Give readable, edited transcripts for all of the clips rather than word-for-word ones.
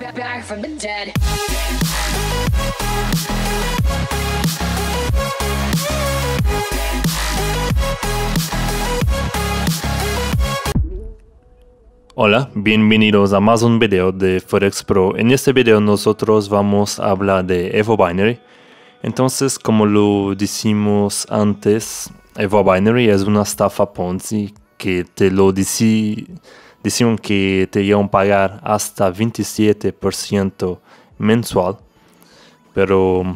Back from the dead. Hola, bienvenidos a más un video de Forex Pro. En este video nosotros vamos a hablar de Evo Binary. Entonces, como lo decimos antes, Evo Binary es una estafa Ponzi que te lo decían que te iban a pagar hasta 27% mensual, pero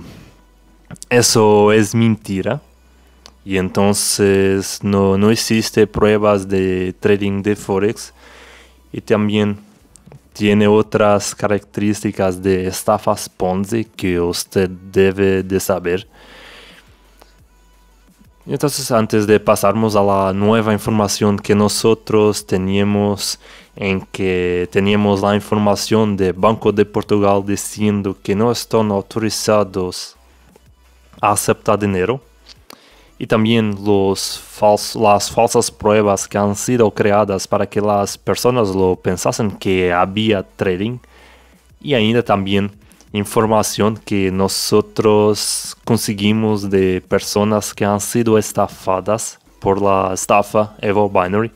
eso es mentira y entonces no existe pruebas de trading de Forex. Y también tiene otras características de estafas Ponzi que usted debe de saber. Entonces, antes de pasarnos a la nueva información que nosotros teníamos, en que teníamos la información de Banco de Portugal diciendo que no están autorizados a aceptar dinero, y también las falsas pruebas que han sido creadas para que las personas lo pensasen que había trading, y ainda también información que nosotros conseguimos de personas que han sido estafadas por la estafa Evo Binary,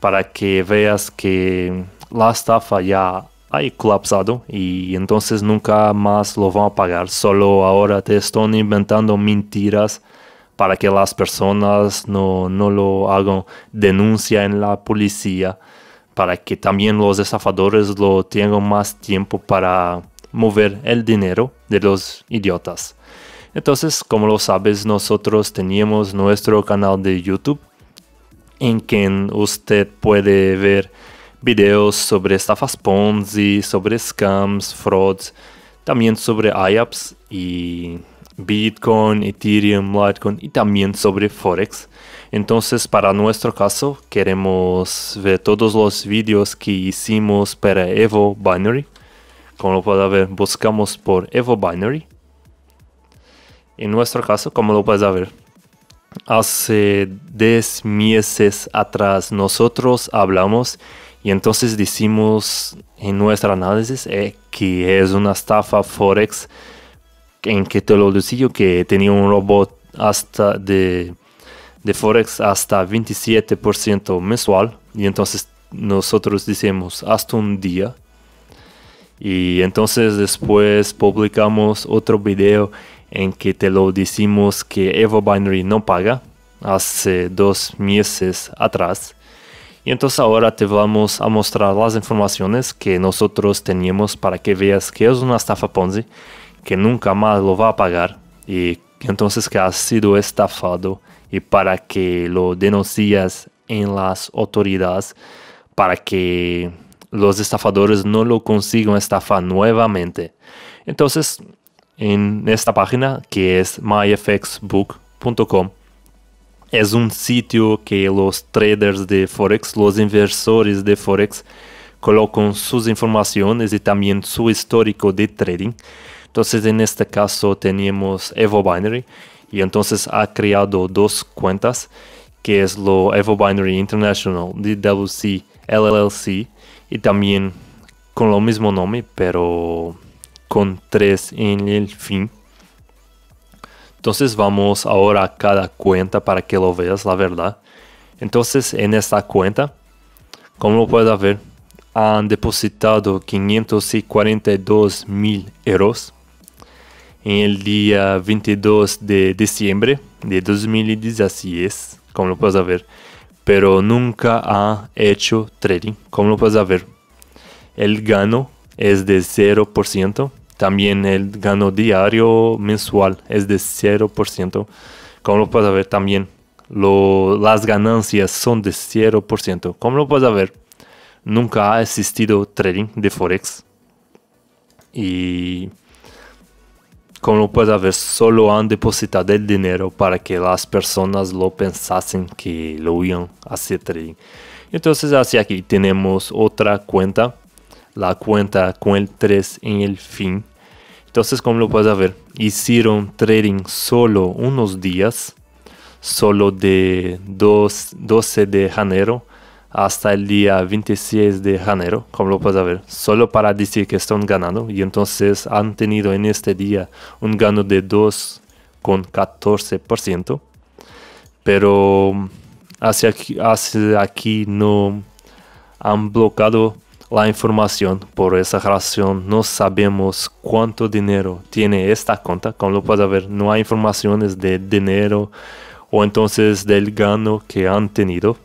para que veas que la estafa ya ha colapsado y entonces nunca más lo van a pagar. Solo ahora te están inventando mentiras para que las personas no lo hagan denuncia en la policía, para que también los estafadores lo tengan más tiempo para mover el dinero de los idiotas. Entonces, como lo sabes, nosotros teníamos nuestro canal de YouTube en quien usted puede ver videos sobre estafas Ponzi, sobre scams, frauds, también sobre IAPs y Bitcoin, Ethereum, Litecoin y también sobre Forex. Entonces, para nuestro caso, queremos ver todos los vídeos que hicimos para Evo Binary. Como lo puedes ver, buscamos por Evo Binary. En nuestro caso, como lo puedes ver, hace 10 meses atrás nosotros hablamos y entonces decimos en nuestro análisis que es una estafa Forex, en que te lo decía que tenía un robot hasta de Forex hasta 27% mensual. Y entonces nosotros decimos hasta un día. Y entonces después publicamos otro video en que te lo decimos que Evo Binary no paga hace 2 meses atrás. Y entonces ahora te vamos a mostrar las informaciones que nosotros teníamos para que veas que es una estafa Ponzi, que nunca más lo va a pagar y entonces que has sido estafado, y para que lo denuncias en las autoridades para que los estafadores no lo consigan estafar nuevamente. Entonces, en esta página que es myfxbook.com, es un sitio que los traders de Forex, los inversores de Forex, colocan sus informaciones y también su histórico de trading. Entonces, en este caso tenemos Evo Binary y entonces ha creado 2 cuentas, que es lo Evo Binary International DWC LLC, y también con lo mismo nombre pero con 3 en el fin. Entonces vamos ahora a cada cuenta para que lo veas la verdad. Entonces, en esta cuenta, como lo puedes ver, han depositado 542.000 euros en el día 22 de diciembre de 2016, como lo puedes ver, pero nunca ha hecho trading. Como lo puedes ver, el gano es de 0%, también el gano diario mensual es de 0%, como lo puedes ver, también las ganancias son de 0%, como lo puedes ver, nunca ha existido trading de Forex y, como lo puedes ver, solo han depositado el dinero para que las personas lo pensasen que lo iban a hacer trading. Entonces, hacia aquí tenemos otra cuenta, la cuenta con el 3 en el fin. Entonces, como lo puedes ver, hicieron trading solo unos días, solo de 12 de enero hasta el día 26 de enero, como lo puedes ver, solo para decir que están ganando, y entonces han tenido en este día un gano de 2,14%, pero hacia aquí no han bloqueado la información. Por esa razón no sabemos cuánto dinero tiene esta cuenta, como lo puedes ver, no hay informaciones de dinero o entonces del gano que han tenido.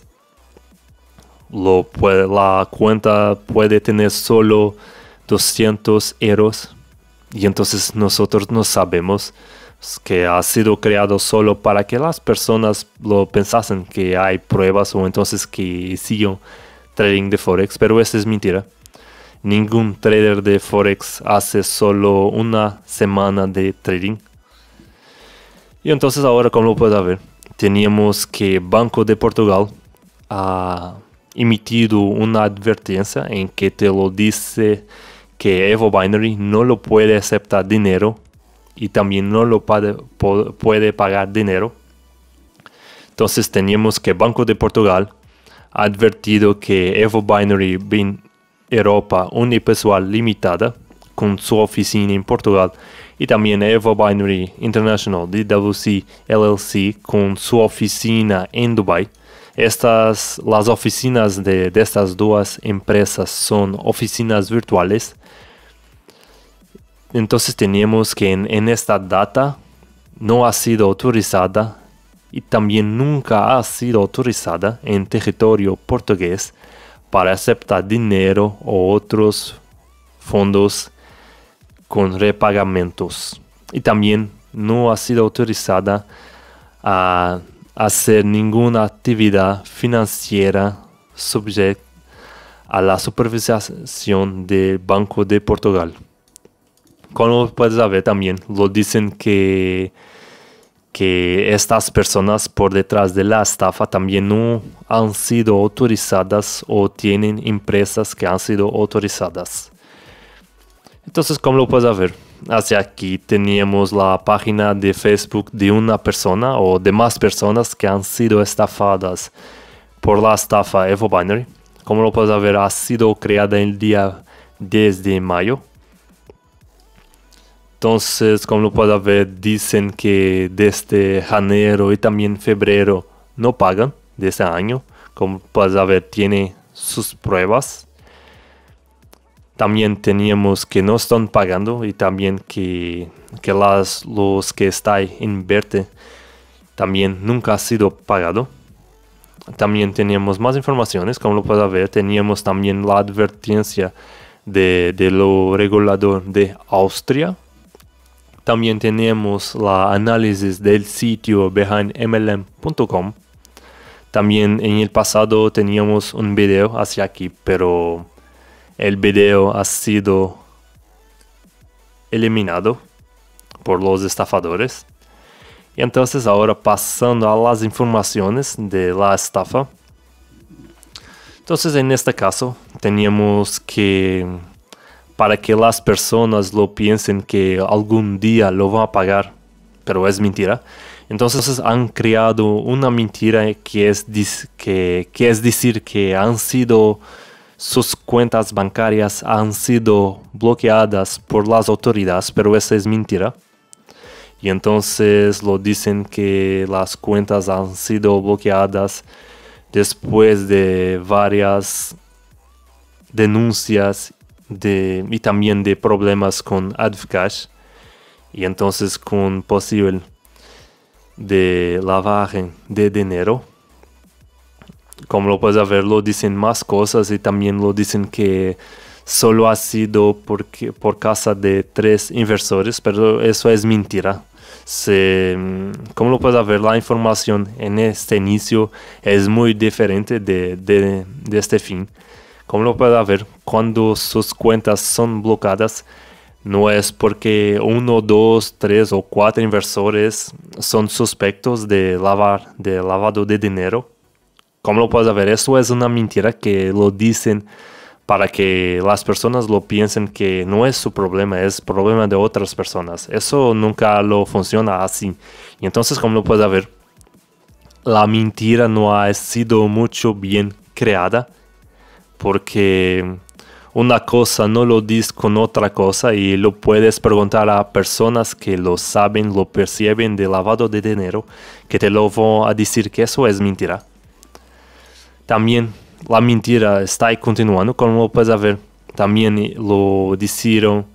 La cuenta puede tener solo 200 euros, y entonces nosotros no sabemos que ha sido creado solo para que las personas lo pensasen que hay pruebas o entonces que hicieron trading de Forex, pero eso es mentira. Ningún trader de Forex hace solo una semana de trading. Y entonces ahora, como lo puedes ver, teníamos que Banco de Portugal ha emitido una advertencia en que te lo dice que Evo Binary no lo puede aceptar dinero y también no lo puede pagar dinero. Entonces teníamos que Banco de Portugal ha advertido que Evo Binary en Europa unipessoal limitada con su oficina en Portugal, y también Evo Binary International DWC LLC con su oficina en Dubai. Las oficinas de estas dos empresas son oficinas virtuales. Entonces teníamos que en esta data no ha sido autorizada y también nunca ha sido autorizada en territorio portugués para aceptar dinero o otros fondos con repagamentos, y también no ha sido autorizada a hacer ninguna actividad financiera sujeta a la supervisión del Banco de Portugal. Como puedes ver, también lo dicen que estas personas por detrás de la estafa también no han sido autorizadas o tienen empresas que han sido autorizadas. Entonces, como lo puedes ver, hacia aquí teníamos la página de Facebook de una persona o de más personas que han sido estafadas por la estafa Evo Binary. Como lo puedes ver, ha sido creada el día 10 de mayo. Entonces, como lo puedes ver, dicen que desde enero y también febrero no pagan de ese año. Como puedes ver, tiene sus pruebas. También teníamos que no están pagando, y también que los que están invierte también nunca ha sido pagado. También teníamos más informaciones, como lo puedes ver, teníamos también la advertencia de lo regulador de Austria. También tenemos la análisis del sitio behindmlm.com. También en el pasado teníamos un video hacia aquí, pero el video ha sido eliminado por los estafadores. Y entonces ahora, pasando a las informaciones de la estafa. Entonces en este caso teníamos que, para que las personas lo piensen que algún día lo van a pagar, pero es mentira. Entonces han creado una mentira que es decir que han sido, sus cuentas bancarias han sido bloqueadas por las autoridades, pero eso es mentira. Y entonces lo dicen que las cuentas han sido bloqueadas después de varias denuncias y también de problemas con AdvCash, y entonces con posible de lavaje de dinero. Como lo puedes ver, lo dicen más cosas, y también lo dicen que solo ha sido por causa de 3 inversores, pero eso es mentira. Como lo puedes ver, la información en este inicio es muy diferente de este fin. Como lo puedes ver, cuando sus cuentas son bloqueadas, no es porque 1, 2, 3 o 4 inversores son sospechosos de lavado de dinero. Como lo puedes ver, eso es una mentira que lo dicen para que las personas lo piensen que no es su problema, es problema de otras personas. Eso nunca lo funciona así. Y entonces, como lo puedes ver, la mentira no ha sido mucho bien creada, porque una cosa no lo dice con otra cosa y lo puedes preguntar a personas que lo saben, lo perciben de lavado de dinero, que te lo van a decir que eso es mentira. También la mentira está ahí continuando, como lo puedes ver. También lo dijeron,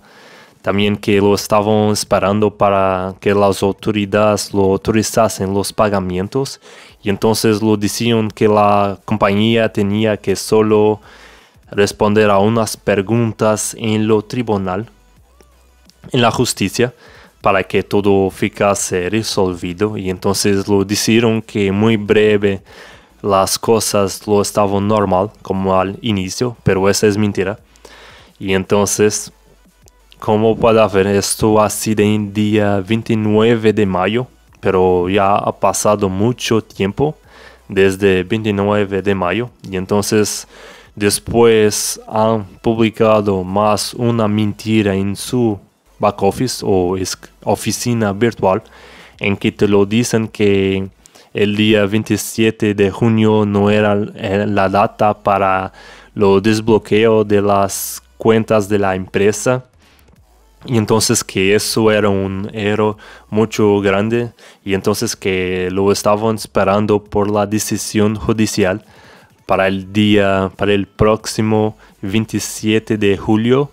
también que lo estaban esperando para que las autoridades lo autorizasen los pagamentos, y entonces lo decían que la compañía tenía que solo responder a unas preguntas en lo tribunal, en la justicia, para que todo ficase resolvido. Y entonces lo dijeron que muy breve las cosas lo estaban normal, como al inicio, pero eso es mentira. Y entonces, como puede ver, esto ha sido en día 29 de mayo, pero ya ha pasado mucho tiempo desde 29 de mayo, y entonces después han publicado más una mentira en su back office o oficina virtual, en que te lo dicen que el día 27 de junio no era la data para lo desbloqueo de las cuentas de la empresa, y entonces que eso era un error mucho grande, y entonces que lo estaban esperando por la decisión judicial para el próximo 27 de julio,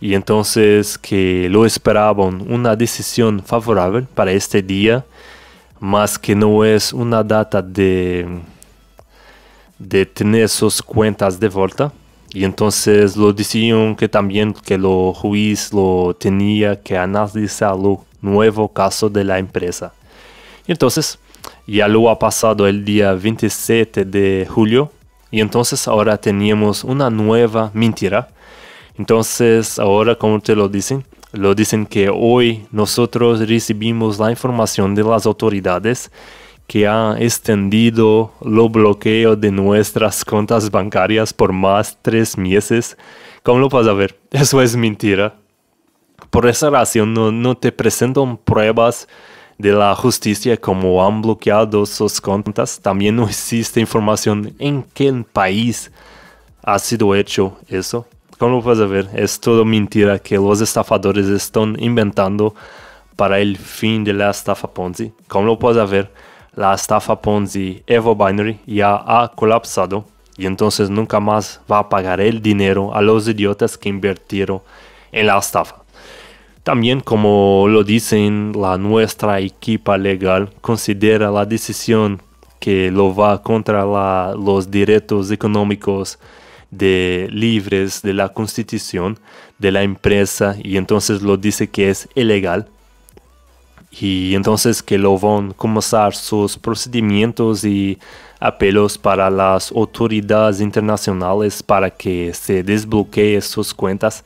y entonces que lo esperaban una decisión favorable para este día, más que no es una data de tener sus cuentas de vuelta. Y entonces lo decían que también que el juez lo tenía que analizar el nuevo caso de la empresa. Y entonces ya lo ha pasado el día 27 de julio, y entonces ahora tenemos una nueva mentira. Entonces ahora, como te lo dicen que hoy nosotros recibimos la información de las autoridades que han extendido el bloqueo de nuestras cuentas bancarias por más 3 meses. ¿Cómo lo vas a ver? Eso es mentira. Por esa razón no te presentan pruebas de la justicia como han bloqueado sus cuentas. También no existe información en qué país ha sido hecho eso. Como lo puedes ver, es todo mentira que los estafadores están inventando para el fin de la estafa Ponzi. Como lo puedes ver, la estafa Ponzi Evo Binary ya ha colapsado, y entonces nunca más va a pagar el dinero a los idiotas que invirtieron en la estafa. También, como lo dicen, nuestra equipa legal considera la decisión que lo va contra los derechos económicos libres de la Constitución de la empresa, y entonces lo dice que es ilegal, y entonces que lo van a comenzar sus procedimientos y apelos para las autoridades internacionales para que se desbloquee sus cuentas.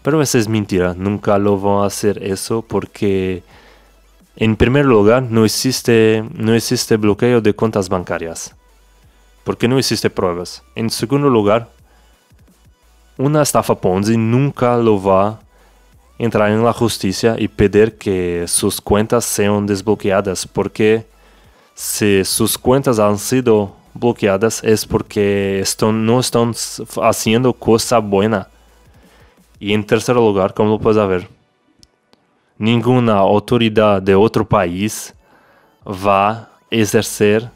Pero eso es mentira, nunca lo van a hacer eso, porque en primer lugar no existe bloqueo de cuentas bancarias, porque no existe pruebas. En segundo lugar, una estafa Ponzi nunca lo va a entrar en la justicia y pedir que sus cuentas sean desbloqueadas, porque si sus cuentas han sido bloqueadas es porque no están haciendo cosa buena. Y en tercer lugar, como lo puedes ver, ninguna autoridad de otro país va a ejercer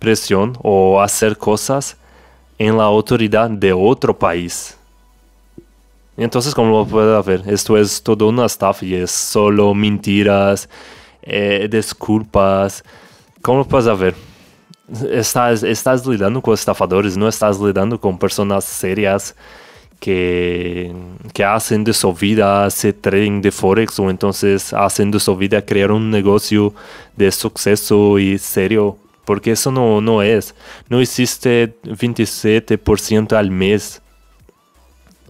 presión o hacer cosas en la autoridad de otro país. Entonces, como lo puedes ver, esto es todo una estafa y es solo mentiras, disculpas. Como lo puedes ver, estás lidiando con estafadores, no estás lidiando con personas serias que hacen de su vida ese trading de Forex, o entonces hacen de su vida crear un negocio de suceso y serio, porque eso no es. No existe 27% al mes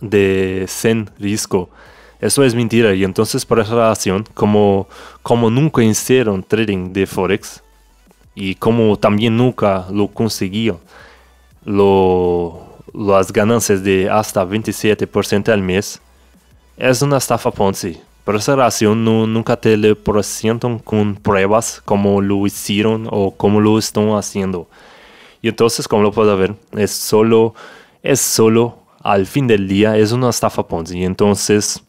de sin riesgo. Eso es mentira, y entonces por esa razón, como nunca hicieron trading de Forex y como también nunca lo conseguían, las ganancias de hasta 27% al mes, es una estafa Ponzi. Por esa razón nunca te le presentan con pruebas como lo hicieron o como lo están haciendo. Y entonces, como lo puedes ver, es solo al fin del día, es una estafa Ponzi. Entonces,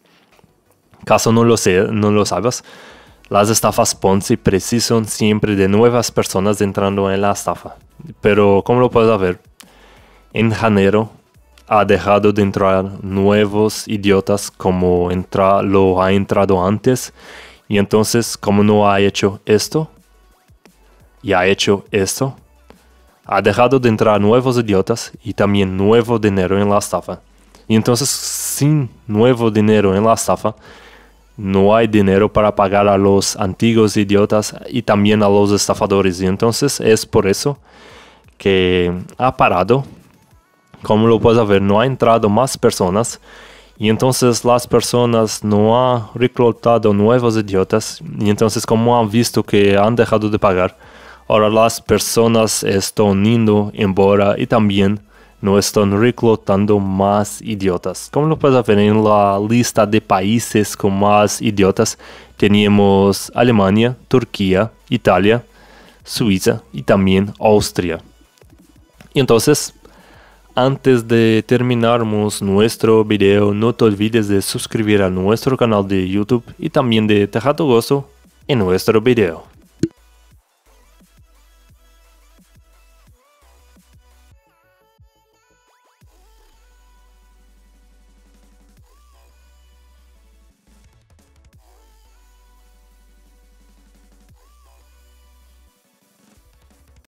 caso no lo sabes, las estafas Ponzi precisan siempre de nuevas personas entrando en la estafa. Pero, como lo puedes ver, en enero ha dejado de entrar nuevos idiotas como lo ha entrado antes. Y entonces, como no ha hecho esto, y ha hecho esto, ha dejado de entrar nuevos idiotas y también nuevo dinero en la estafa. Y entonces, sin nuevo dinero en la estafa, no hay dinero para pagar a los antiguos idiotas y también a los estafadores. Y entonces, es por eso que ha parado. Como lo puedes ver, no ha entrado más personas. Y entonces las personas no han reclutado nuevos idiotas. Y entonces, como han visto que han dejado de pagar, ahora las personas están yendo embora y también no están reclutando más idiotas. Como lo puedes ver, en la lista de países con más idiotas tenemos Alemania, Turquía, Italia, Suiza y también Austria. Y entonces, antes de terminarmos nuestro video, no te olvides de suscribir a nuestro canal de YouTube y también de dejar tu gusto en nuestro video.